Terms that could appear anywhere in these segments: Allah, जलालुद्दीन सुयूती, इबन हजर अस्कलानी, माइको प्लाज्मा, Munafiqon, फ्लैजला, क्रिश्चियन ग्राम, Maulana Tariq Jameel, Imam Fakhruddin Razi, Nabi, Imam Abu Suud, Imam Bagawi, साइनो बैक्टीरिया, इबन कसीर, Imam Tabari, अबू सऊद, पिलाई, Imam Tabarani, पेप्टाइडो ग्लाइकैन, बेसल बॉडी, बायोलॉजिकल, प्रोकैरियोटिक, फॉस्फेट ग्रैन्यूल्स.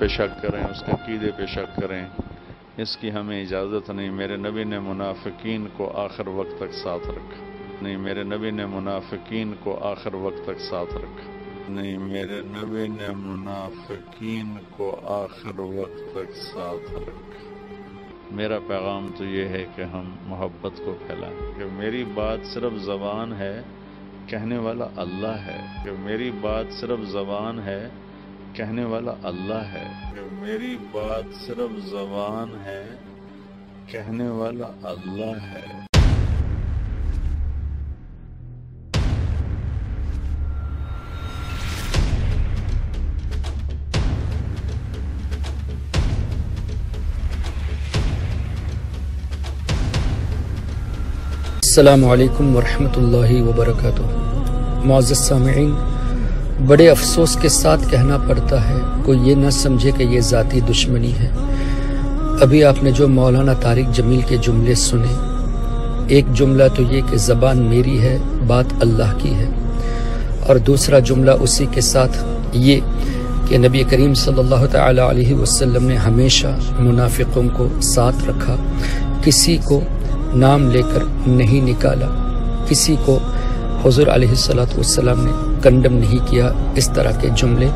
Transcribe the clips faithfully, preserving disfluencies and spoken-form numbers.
पे शक करें, उसके अक़ीदे पे शक करें, इसकी हमें इजाज़त नहीं। मेरे नबी ने मुनाफिकीन को आखिर वक्त तक साथ रखा। नहीं, मेरे नबी ने मुनाफिकीन को आखिर वक्त तक साथ रखा। नहीं, मेरे नबी ने मुनाफिकीन को आखिर वक्त तक साथ रखा। मेरा पैगाम तो ये है कि हम मोहब्बत को फैलाएं, कि मेरी बात सिर्फ ज़बान है, कहने वाला अल्लाह है। कि मेरी बात सिर्फ ज़बान है, कहने वाला अल्लाह है। कि मेरी बात सिर्फ ज़बान है, कहने वाला अल्लाह है। अस्सलामु अलैकुम वरहमतुल्लाहि वबरकातुह। मुअज़्ज़िज़ सामिईन, बड़े अफसोस के साथ कहना पड़ता है, कोई ये ना समझे कि ये ज़ाती दुश्मनी है। अभी आपने जो मौलाना तारिक जमील के जुमले सुने, एक जुमला तो ये कि ज़बान मेरी है, बात अल्लाह की है, और दूसरा जुमला उसी के साथ ये कि नबी करीम सल्लल्लाहु तआला अलैहि वसल्लम ने हमेशा मुनाफिकों को साथ रखा, किसी को नाम लेकर नहीं निकाला, किसी को हुजूर अलैहिस्सलातु वस्सलाम ने कंडम नहीं किया। इस तरह के जुमले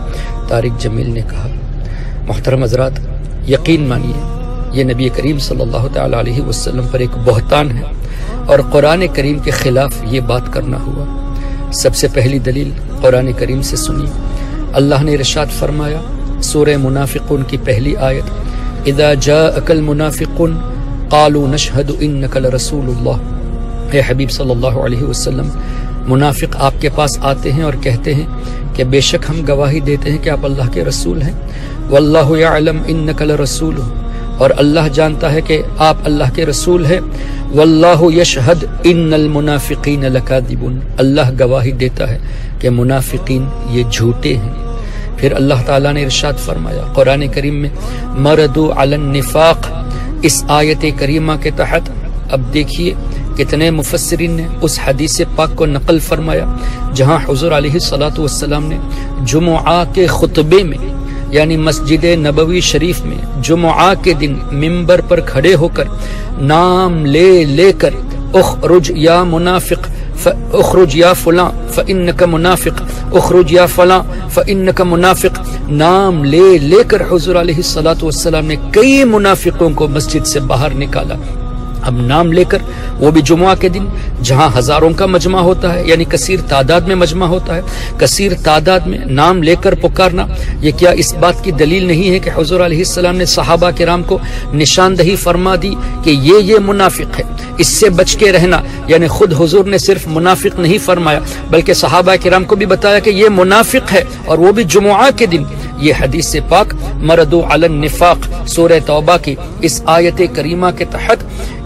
तारिक जमील ने कहा। मोहतरम हजरात, यकीन मानिए, ये नबी करीम सल्लल्लाहु तआला अलैहि वसल्लम पर एक बहतान है और कुरान करीम के खिलाफ ये बात करना हुआ। सबसे पहली दलील कुरान करीम से सुनिए। अल्लाह ने इरशाद फरमाया सूरह मुनाफिकुन की पहली आयत, इदा जाअकल मुनाफिकुन कालू नशहदु इन्नका लरसूलुल्लाह, हे हबीब सल्लल्लाहु अलैहि वसल्लम, मुनाफिक आपके पास आते हैं और कहते हैं कि बेशक हम गवाही देते हैं कि आप अल्लाह के रसूल हैं। वल्लाहु यालम इन्नका लरसूलु, और अल्लाह जानता है कि आप अल्लाह के रसूल हैं। वल्लाहु यशहद इन्नल मुनाफिकीन लकादिबुन, अल्लाह गवाही देता है कि मुनाफिकीन ये झूठे हैं। फिर अल्लाह ताला ने इरशाद फरमाया कुरान करीम में, मरदू अलन निफाक। इस आयत करीमा के तहत अब देखिए कितने मुफस्सरीन ने उस हदीस पाक को नकल फरमाया जहाँ हुजूर अलैहिस्सलातु वस्सलाम ने जुमुआ के खुतबे में, यानी मस्जिद नबवी शरीफ में जुमुआ के दिन मिंबर पर खड़े होकर नाम ले लेकर, उखरुज या मुनाफिक, उखरुज या फलां फइन्नका मुनाफिक, उखरुज या फलां फइन्नका मुनाफिक, नाम ले लेकर हुजूर अलैहिस्सलातु वस्सलाम ने कई मुनाफिकों को मस्जिद से बाहर निकाला। अब नाम लेकर, वो भी जुम्मा के दिन जहां हजारों का मजमा होता है, यानी कसीर तादाद में मजमा होता है, कसीर तादाद में नाम लेकर पुकारना, ये क्या इस बात की दलील नहीं है कि हुजूर अलैहिस्सलाम ने सहाबा किराम को निशानदही फरमा दी कि ये ये मुनाफिक है, इससे बच के रहना। यानी खुद हुजूर ने सिर्फ मुनाफिक नहीं फरमाया, बल्कि सहाबा किराम को भी बताया कि ये मुनाफिक है, और वो भी जुम्मा के दिन। ये हदीस पाक मरदू अलन निफाक सूरह तौबा की इस आयत करीमा के तहत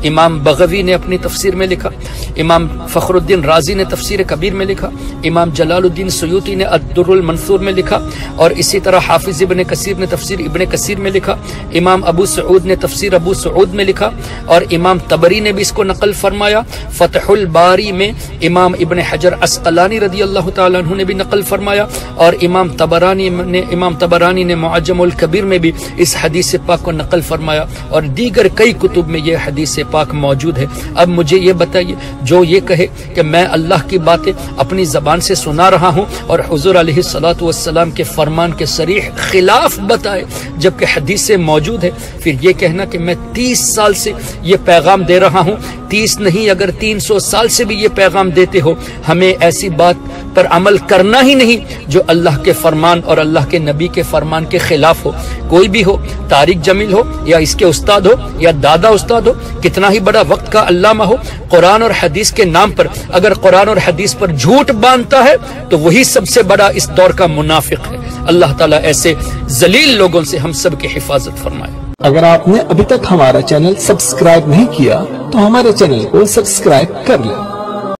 इमाम बगवी ने अपनी तफसीर में लिखा, इमाम फखरुद्दीन राजी ने तफसीर कबीर में लिखा, इमाम जलालुद्दीन सुयूती ने अद्दुरुल मंसूर में लिखा, और इसी तरह हाफिज इबन कसीर ने तफसीर इबन कसीर में लिखा, इमाम अबू सऊद ने तफसीर अबू सऊद में लिखा, और इमाम तबरी ने भी इसको नकल फरमाया। फतहुल बारी में इमाम इबन हजर अस्कलानी रदी अल्लाह तआला अन्हु ने भी नकल फरमाया, और इमाम तबरानी ने इमाम तबरानी ने मुअज्जमुल कबीर में भी इस हदीस पाक को नकल फरमाया, और दीगर कई कुतुब में यह हदीस पाक मौजूद है। अब मुझे ये बताइए, जो ये कहे कि मैं अल्लाह की बातें अपनी ज़बान से सुना रहा हूँ और हुज़ूर अलैहिस्सलातु वस्सलाम के फरमान के सरीह खिलाफ बताए, जबकि हदीसें मौजूद है, फिर ये कहना कि मैं तीस साल से ये पैगाम दे रहा हूँ, तीस नहीं अगर तीन सौ साल से भी ये पैगाम देते हो, हमें ऐसी बात पर अमल करना ही नहीं जो अल्लाह के फरमान और अल्लाह के नबी के फरमान के खिलाफ हो। कोई भी हो, तारिक जमील हो या इसके उस्ताद हो या दादा उस्ताद हो, कितना ही बड़ा वक्त का अल्लामा हो, कुरान और हदीस के नाम पर अगर कुरान और हदीस पर झूठ बांधता है तो वही सबसे बड़ा इस दौर का मुनाफिक है। अल्लाह ताला ऐसे जलील लोगों से हम सब की हिफाजत फरमाए। अगर आपने अभी तक हमारा चैनल सब्सक्राइब नहीं किया तो हमारे चैनल को सब्सक्राइब कर लें।